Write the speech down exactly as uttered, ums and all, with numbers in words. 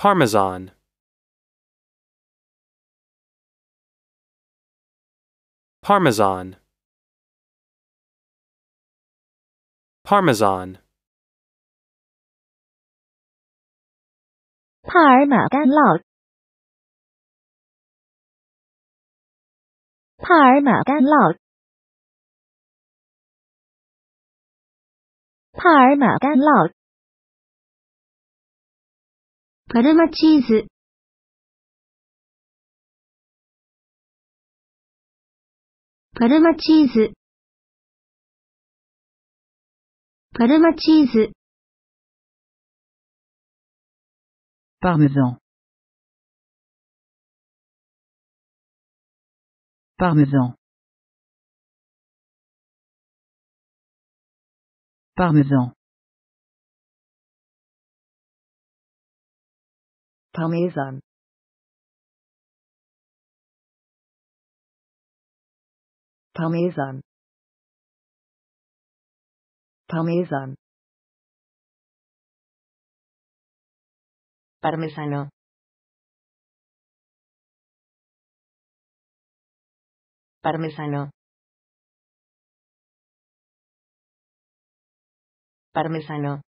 Parmesan. Parmesan. Parmesan. Parmesan. Parmesan. Parmesan. パルマチーズ パルマチーズ パルマチーズ Parmesan Parmesan Parmesan Parmesan. Parmesan. Parmesan. Parmesano. Parmesano. Parmesano.